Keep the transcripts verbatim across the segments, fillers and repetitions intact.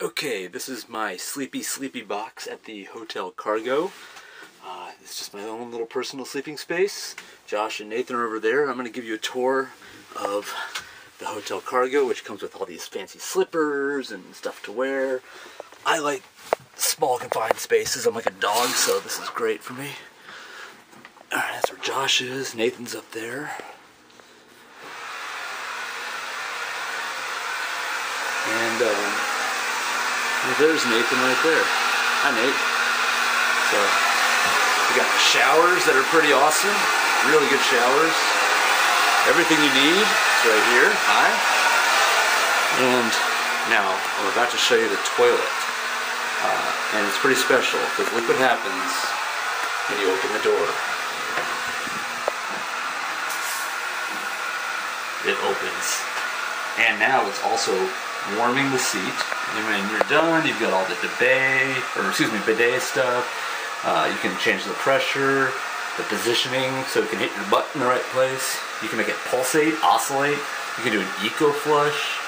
Okay, this is my sleepy, sleepy box at the Hotel Cargo. Uh, it's just my own little personal sleeping space. Josh and Nathan are over there. I'm going to give you a tour of the Hotel Cargo, which comes with all these fancy slippers and stuff to wear. I like small, confined spaces. I'm like a dog, so this is great for me. Alright, that's where Josh is. Nathan's up there. And, um, well, there's Nathan right there. Hi, Nate. So, we got showers that are pretty awesome. Really good showers. Everything you need is right here. Hi. And now, I'm about to show you the toilet. Uh, and it's pretty special, because look what happens when you open the door. It opens. And now it's also warming the seat. And when you're done, you've got all the bidet, or excuse me, bidet stuff. Uh, you can change the pressure, the positioning, so you can hit your butt in the right place. You can make it pulsate, oscillate. You can do an eco flush,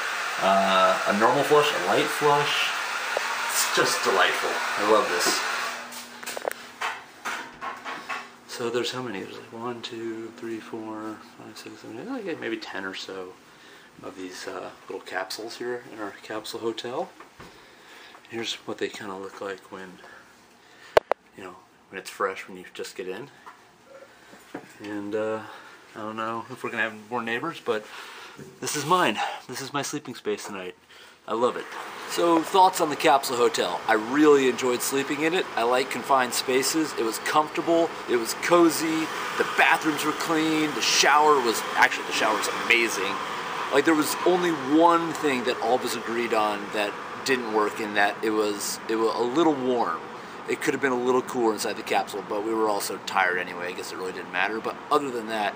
uh, a normal flush, a light flush. It's just delightful. I love this. So there's how many? There's like one, two, three, four, five, six, seven, eight, like maybe ten or so of these uh, little capsules here in our capsule hotel. Here's what they kind of look like when, you know, when it's fresh, when you just get in. And uh, I don't know if we're gonna have more neighbors, but this is mine. This is my sleeping space tonight. I love it. So, thoughts on the capsule hotel. I really enjoyed sleeping in it. I like confined spaces. It was comfortable. It was cozy. The bathrooms were clean. The shower was, actually the shower was amazing. Like, there was only one thing that all of us agreed on that didn't work, in that it was, it was a little warm. It could have been a little cooler inside the capsule, but we were all so tired anyway. I guess it really didn't matter. But other than that,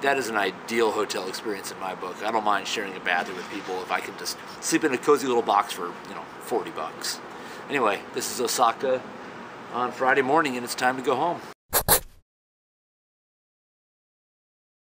that is an ideal hotel experience in my book. I don't mind sharing a bathroom with people if I can just sleep in a cozy little box for, you know, forty bucks. Anyway, this is Osaka on Friday morning, and it's time to go home.